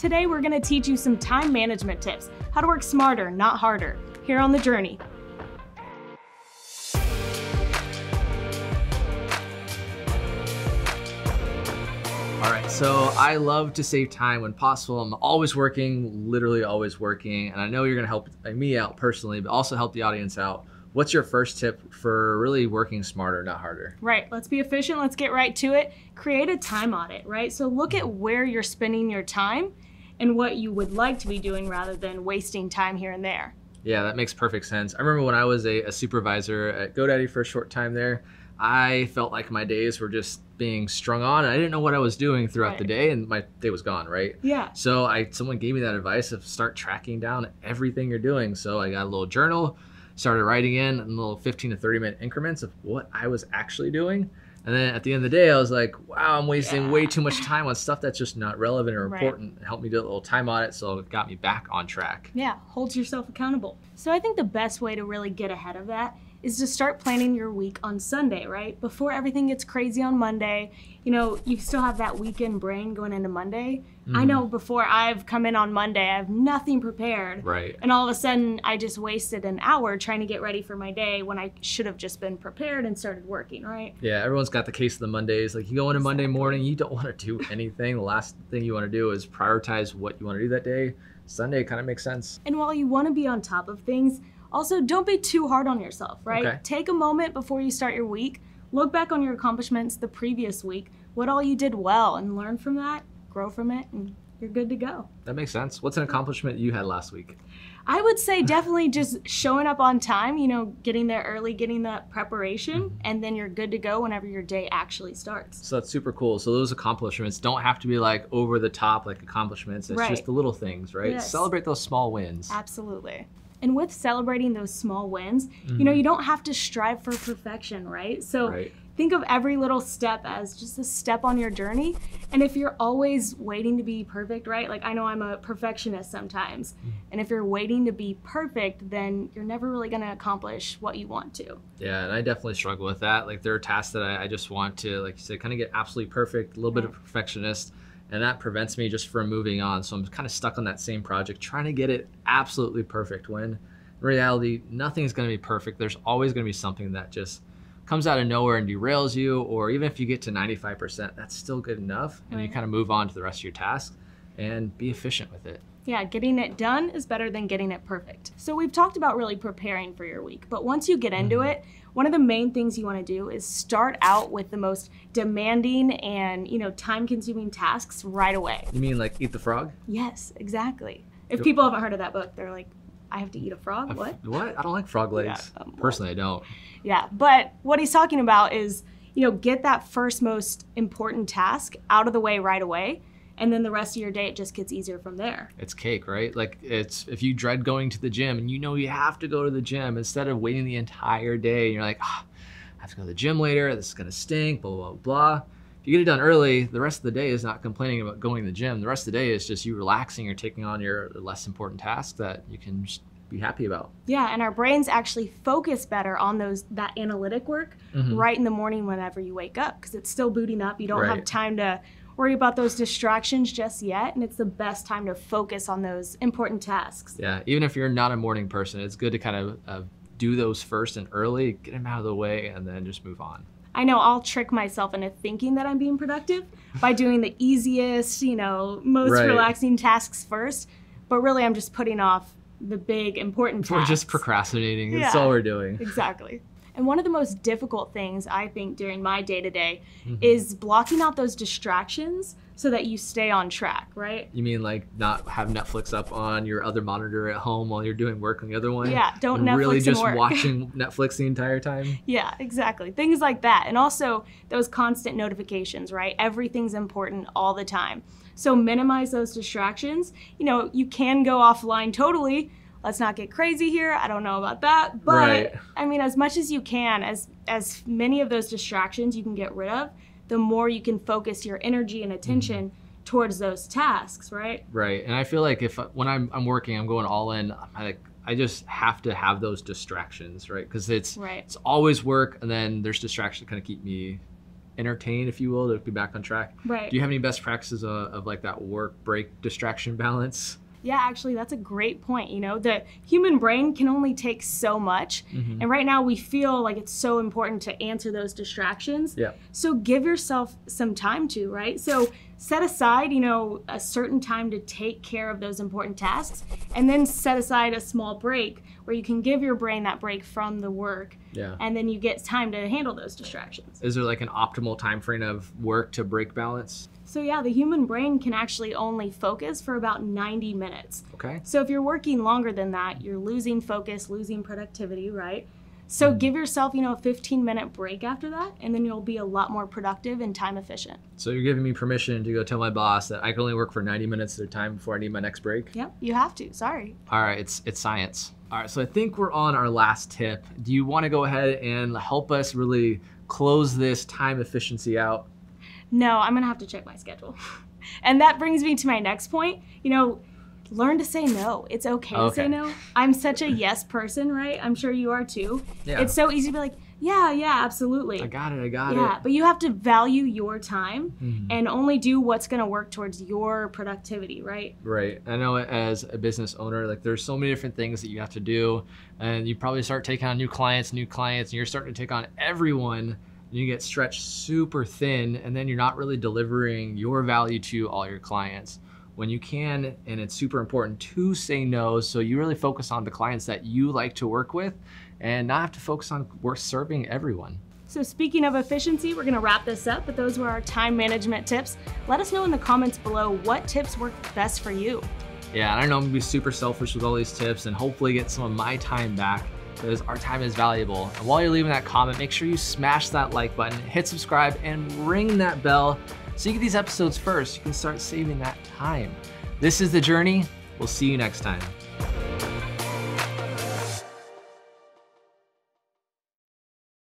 Today we're going to teach you some time management tips, how to work smarter, not harder, here on The Journey. All right, so I love to save time when possible. I'm always working, literally always working, and I know you're going to help me out personally, but also help the audience out. What's your first tip for really working smarter, not harder? Right, let's be efficient, let's get right to it. Create a time audit, right? So look at where you're spending your time and what you would like to be doing rather than wasting time here and there. Yeah, that makes perfect sense. I remember when I was a supervisor at GoDaddy for a short time there, I felt like my days were just being strung on and I didn't know what I was doing throughout the day and my day was gone, right? Yeah. So someone gave me that advice of start tracking down everything you're doing. So I got a little journal, started writing in little 15 to 30-minute increments of what I was actually doing. And then at the end of the day, I was like, wow, I'm wasting way too much time on stuff that's just not relevant or important. It helped me do a little time audit, so it got me back on track. Yeah, holds yourself accountable. So I think the best way to really get ahead of that is to start planning your week on Sunday, right? Before everything gets crazy on Monday, you know, you still have that weekend brain going into Monday. I know before I've come in on Monday, I have nothing prepared. Right. And all of a sudden I just wasted an hour trying to get ready for my day when I should have just been prepared and started working, right? Yeah, everyone's got the case of the Mondays. Like you go into Monday morning, you don't want to do anything. The last thing you want to do is prioritize what you want to do that day. Sunday kind of makes sense. And while you want to be on top of things, also don't be too hard on yourself, right? Okay. Take a moment before you start your week, look back on your accomplishments the previous week, what all you did well, and learn from that. Grow from it and you're good to go. That makes sense. What's an accomplishment you had last week? I would say definitely just showing up on time, you know, getting there early, getting that preparation, and then you're good to go whenever your day actually starts. So that's super cool. So those accomplishments don't have to be like over the top like accomplishments. It's just the little things, right? Yes. Celebrate those small wins. Absolutely. And with celebrating those small wins, you know, you don't have to strive for perfection, right? So think of every little step as just a step on your journey. And if you're always waiting to be perfect, right? Like I know I'm a perfectionist sometimes. And if you're waiting to be perfect, then you're never really gonna accomplish what you want to. Yeah, and I definitely struggle with that. Like there are tasks that I just want to, like you said, kind of get absolutely perfect, a little bit of perfectionist. And that prevents me just from moving on. So I'm kind of stuck on that same project, trying to get it absolutely perfect when in reality, nothing's gonna be perfect. There's always gonna be something that just comes out of nowhere and derails you, or even if you get to 95%, that's still good enough. And you kind of move on to the rest of your tasks and be efficient with it. Yeah, getting it done is better than getting it perfect. So we've talked about really preparing for your week, but once you get into it, one of the main things you want to do is start out with the most demanding and, you know, time-consuming tasks right away. You mean like Eat the Frog? Yes, exactly. If people haven't heard of that book, they're like, I have to eat a frog? What? What? I don't like frog legs. Yeah, personally, I don't. Yeah, but what he's talking about is, you know, get that first most important task out of the way right away. And then the rest of your day, it just gets easier from there. It's cake, right? Like it's, if you dread going to the gym and you know you have to go to the gym, instead of waiting the entire day, and you're like, oh, I have to go to the gym later, this is gonna stink, blah, blah, blah. If you get it done early, the rest of the day is not complaining about going to the gym. The rest of the day is just you relaxing or taking on your less important tasks that you can just be happy about. Yeah, and our brains actually focus better on that analytic work right in the morning whenever you wake up, because it's still booting up, you don't have time to worry about those distractions just yet, and it's the best time to focus on those important tasks. Yeah, even if you're not a morning person, it's good to kind of do those first and early, get them out of the way, and then just move on. I know I'll trick myself into thinking that I'm being productive by doing the easiest, you know, most relaxing tasks first, but really I'm just putting off the big important tasks. We're just procrastinating, that's all we're doing. Exactly. And one of the most difficult things I think during my day-to-day is blocking out those distractions so that you stay on track, right? You mean like not have Netflix up on your other monitor at home while you're doing work on the other one? Yeah, don't Netflix really just and work. Watching Netflix the entire time? Yeah, exactly. Things like that. And also those constant notifications, right? Everything's important all the time. So minimize those distractions. You know, you can go offline totally. Let's not get crazy here. I don't know about that, but I mean, as much as you can, as many of those distractions you can get rid of, the more you can focus your energy and attention towards those tasks, right? Right, and I feel like if when I'm working, I'm going all in. I just have to have those distractions, right? Because it's always work, and then there's distractions that kind of keep me entertained, if you will, to be back on track. Right. Do you have any best practices of like that work, break, distraction balance? Yeah, actually, that's a great point. You know, the human brain can only take so much. Mm-hmm. And right now we feel like it's so important to answer those distractions. Yeah. So give yourself some time to, right? So set aside, you know, a certain time to take care of those important tasks, and then set aside a small break where you can give your brain that break from the work. Yeah. And then you get time to handle those distractions. Is there like an optimal time frame of work to break balance? So yeah, the human brain can actually only focus for about 90 minutes. Okay. So if you're working longer than that, you're losing focus, losing productivity, right? So give yourself, you know, a 15-minute break after that, and then you'll be a lot more productive and time efficient. So you're giving me permission to go tell my boss that I can only work for 90 minutes at a time before I need my next break? Yep, you have to, sorry. All right, it's science. All right, so I think we're on our last tip. Do you wanna go ahead and help us really close this time efficiency out? No, I'm gonna have to check my schedule. And that brings me to my next point. You know, learn to say no. It's okay to say no. I'm such a yes person, right? I'm sure you are too. Yeah. It's so easy to be like, yeah, absolutely. I got it. Yeah, but you have to value your time and only do what's gonna work towards your productivity, right? Right, I know as a business owner, like there's so many different things that you have to do, and you probably start taking on new clients, and you're starting to take on everyone. You get stretched super thin, and then you're not really delivering your value to all your clients. When you can, and it's super important to say no, so you really focus on the clients that you like to work with and not have to focus on serving everyone. So speaking of efficiency, we're gonna wrap this up, but those were our time management tips. Let us know in the comments below what tips work best for you. Yeah, and I know I'm gonna be super selfish with all these tips and hopefully get some of my time back, because our time is valuable. And while you're leaving that comment, make sure you smash that like button, hit subscribe, and ring that bell so you get these episodes first. You can start saving that time. This is The Journey. We'll see you next time.